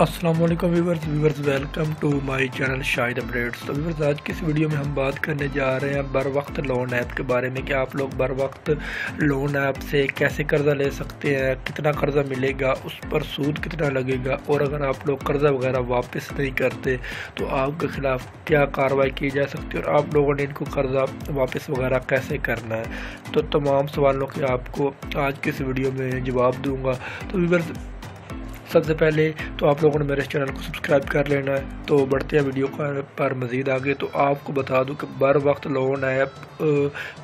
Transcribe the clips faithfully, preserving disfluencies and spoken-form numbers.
अस्सलामुअलैकुम viewers viewers welcome to my channel Shahid updates. तो viewers आज की इस वीडियो में हम बात करने जा रहे हैं बरवक्त लोन ऐप के बारे में कि आप लोग बरवक्त लोन ऐप से कैसे कर्ज़ा ले सकते हैं, कितना कर्ज़ा मिलेगा, उस पर सूद कितना लगेगा और अगर आप लोग कर्ज़ा वगैरह वापस नहीं करते तो आपके ख़िलाफ़ क्या कार्रवाई की जा सकती है और आप लोगों ने इनको कर्ज़ा वापस वगैरह कैसे करना है। तो तमाम सवालों के आपको आज की इस वीडियो में जवाब दूँगा। तो व्यूवर्स सबसे पहले तो आप लोगों ने मेरे चैनल को सब्सक्राइब कर लेना है। तो बढ़ते हैं वीडियो पर मज़ीद आगे। तो आपको बता दूं कि बरवक्त लोन ऐप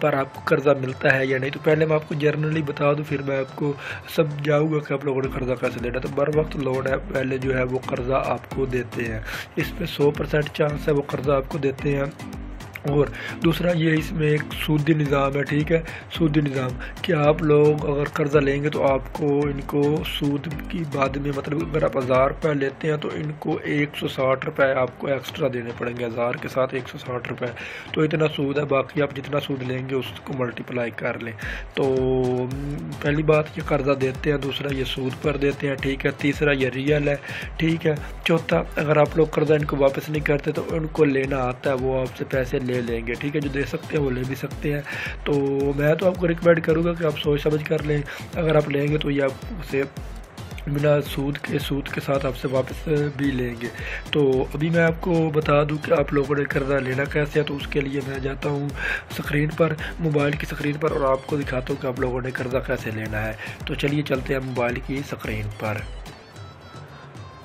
पर आपको कर्ज़ा मिलता है या नहीं। तो पहले मैं आपको जनरली बता दूं, फिर मैं आपको समझाऊंगा कि आप लोगों ने कर्ज़ा कैसे लेना। तो बरवक्त लोन ऐप पहले जो है वो कर्ज़ा आपको देते हैं। इसमें सौ परसेंट चांस है वो कर्ज़ा आपको देते हैं। और दूसरा ये इसमें एक सूदी निज़ाम है, ठीक है, सूदी निज़ाम कि आप लोग अगर कर्ज़ा लेंगे तो आपको इनको सूद की बाद में, मतलब अगर आप हज़ार रुपये लेते हैं तो इनको एक सौ साठ रुपये आपको एक्स्ट्रा देने पड़ेंगे, हज़ार के साथ एक सौ साठ रुपये। तो इतना सूद है, बाकी आप जितना सूद लेंगे उसको मल्टीप्लाई कर लें। तो पहली बात ये कर्ज़ा देते हैं, दूसरा ये सूद पर देते हैं, ठीक है, तीसरा ये रियल है, ठीक है। चौथा, अगर आप लोग कर्ज़ा इनको वापस नहीं करते तो इनको लेना आता है, वो आपसे पैसे ले लेंगे, ठीक है, जो दे सकते हैं वो ले भी सकते हैं। तो मैं तो आपको रिकमेंड करूँगा कि आप सोच समझ कर लें। अगर आप लेंगे तो ये आपसे बिना सूद के सूद के साथ आपसे वापस भी लेंगे। तो अभी मैं आपको बता दूं कि आप लोगों ने कर्ज़ा लेना कैसे है। तो उसके लिए मैं जाता हूं स्क्रीन पर, मोबाइल की स्क्रीन पर, और आपको दिखाता हूं कि आप लोगों ने कर्ज़ा कैसे लेना है। तो चलिए चलते हैं मोबाइल की स्क्रीन पर।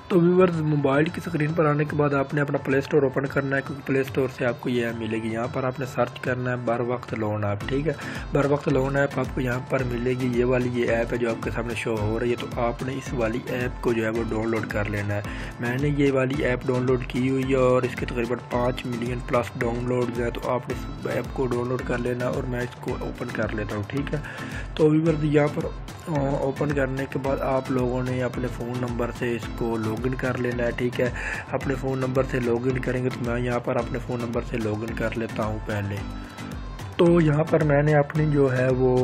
तो व्यूवर्स मोबाइल की स्क्रीन पर आने के बाद आपने अपना प्ले स्टोर ओपन करना है, क्योंकि प्ले स्टोर से आपको ये ऐप मिलेगी। यहाँ पर आपने सर्च करना है बरवक्त लोन ऐप, ठीक है, बरवक्त लोन ऐप आपको यहाँ पर मिलेगी। ये वाली ये ऐप है जो आपके सामने शो हो रही है। तो आपने इस वाली ऐप को जो है वो डाउनलोड कर लेना है। मैंने ये वाली ऐप डाउनलोड की हुई है और इसके तकरीबन पाँच मिलियन प्लस डाउनलोड है। तो आपने इस ऐप को डाउनलोड कर लेना और मैं इसको ओपन कर लेता हूँ, ठीक है। तो व्यूवर्स यहाँ पर ओपन करने के बाद आप लोगों ने अपने फ़ोन नंबर से इसको लॉगिन कर लेना है, ठीक है। अपने फ़ोन नंबर से लॉगिन करेंगे तो मैं यहाँ पर अपने फ़ोन नंबर से लॉगिन कर लेता हूँ पहले। तो यहाँ पर मैंने अपनी जो है वो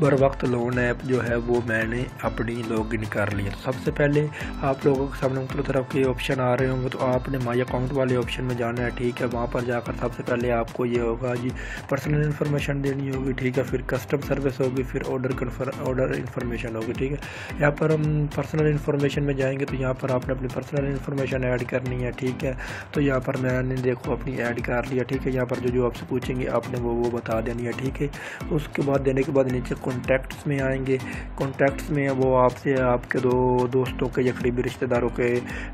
बरवक्त लोन ऐप जो है वो मैंने अपनी लॉगिन कर ली। तो सबसे पहले आप लोगों के सामने ऊपर तरफ के ऑप्शन आ रहे होंगे, तो आपने माई अकाउंट वाले ऑप्शन में जाना है, ठीक है। वहाँ पर जाकर सबसे पहले आपको ये होगा जी पर्सनल इन्फॉर्मेशन देनी होगी, ठीक है, फिर कस्टम सर्विस होगी, फिर ऑर्डर कन्फर्म ऑर्डर इन्फॉर्मेशन होगी, ठीक है। यहाँ पर हम पर्सनल इन्फॉर्मेशन में जाएंगे तो यहाँ पर आपने अपनी पर्सनल इन्फॉर्मेशन ऐड करनी है, ठीक है। तो यहाँ पर मैंने देखो अपनी ऐड कर लिया, ठीक है। यहाँ पर जो जो आपसे पूछेंगे आपने वो वो बता देनी है, ठीक है। उसके बाद देने के बाद नीचे कॉन्टैक्ट्स में आएंगे। कॉन्टैक्ट्स में वो आपसे आपके दो दोस्तों के या करीबी रिश्तेदारों के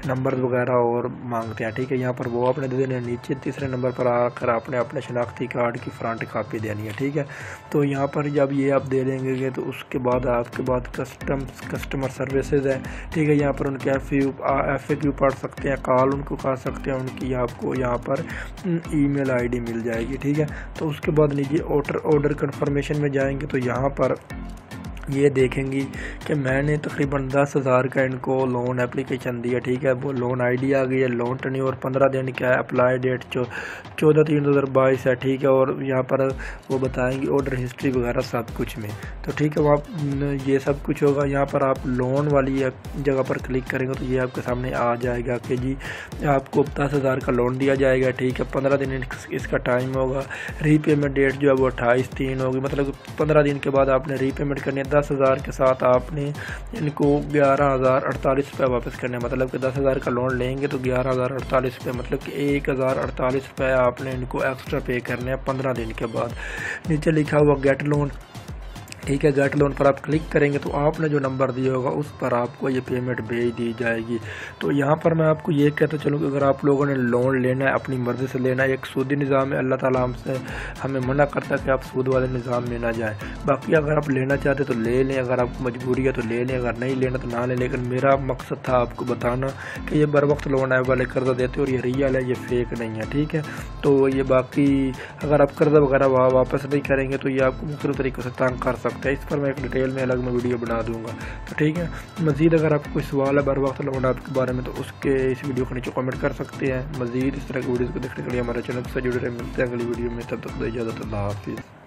नंबर वगैरह और मांगते हैं, ठीक है। यहाँ पर वो आपने दे देने हैं। नीचे तीसरे नंबर पर आकर आपने अपने शनाख्ती कार्ड की फ्रंट कापी देनी है, ठीक है। तो यहाँ पर जब ये आप दे देंगे तो उसके बाद आपके बाद कस्टम कस्टमर सर्विसेज है, ठीक है। यहाँ पर उनके F U F A Q पढ़ सकते हैं, कॉल उनको कर सकते हैं, उनकी आपको यहाँ पर ईमेल आईडी मिल जाएगी, ठीक है। तो उसके बाद लीजिए ऑर्डर ऑर्डर कन्फर्मेशन में जाएंगे तो यहाँ पर ये देखेंगी कि मैंने तकरीबन दस हज़ार का इनको लोन एप्लीकेशन दिया, ठीक है। वो लोन आईडी आ गई है, लोन टन्योर पंद्रह दिन का है, अप्लाई डेट चौदह तीन दो हज़ार बाईस है, ठीक है। और यहाँ पर वो बताएंगे ऑर्डर हिस्ट्री वगैरह सब कुछ में, तो ठीक है, वहाँ ये सब कुछ होगा। यहाँ पर आप लोन वाली जगह पर क्लिक करेंगे तो ये आपके सामने आ जाएगा कि जी आपको दस हज़ार का लोन दिया जाएगा, ठीक है। पंद्रह दिन इसका टाइम होगा, रीपेमेंट डेट जो है वो अट्ठाईस तीन होगी, मतलब पंद्रह दिन के बाद आपने रीपेमेंट करनी है। दस हज़ार के साथ आपने इनको ग्यारह हज़ार अड़तालीस रुपये वापस करने हैं, मतलब कि दस हज़ार का लोन लेंगे तो ग्यारह हज़ार अड़तालीस रुपये, मतलब कि एक हज़ार अड़तालीस रुपये आपने इनको एक्स्ट्रा पे करने हैं पंद्रह दिन के बाद। नीचे लिखा हुआ गेट लोन, ठीक है, गेट लोन पर आप क्लिक करेंगे तो आपने जो नंबर दिया होगा उस पर आपको ये पेमेंट भेज दी जाएगी। तो यहाँ पर मैं आपको ये कहता चलूँ कि अगर आप लोगों ने लोन लेना है अपनी मर्ज़ी से लेना है। एक सूदी निज़ाम है, अल्लाह ताला हमसे हमें मना करता है कि आप सूद वाले निज़ाम में ना जाएं। बाकी अगर आप लेना चाहते तो ले लें, अगर आपको मजबूरी है तो ले लें, अगर नहीं लेना तो ना लें। लेकिन मेरा मकसद था आपको बताना कि ये बरवक्त लोन ऐप वाले कर्ज़ा देते और ये रियल है, ये फेक नहीं है, ठीक है। तो ये बाकी अगर आप कर्ज़ा वगैरह वापस नहीं करेंगे तो ये आपको मुख्तलिफ तरीक़ों से तंग कर सकते। इस पर मैं एक डिटेल में अलग में वीडियो बना दूंगा, तो ठीक है। मज़ीद अगर आपको कोई सवाल है बरवक्त लोन ऐप के बारे में तो उसके इस वीडियो के नीचे कमेंट कर सकते हैं। मज़ीद इस तरह की वीडियोज़ को देखने के लिए हमारे चैनल से जुड़े रहे। मिलते हैं अगली वीडियो में, तब तक इजाज़त, अल्लाह हाफिज़।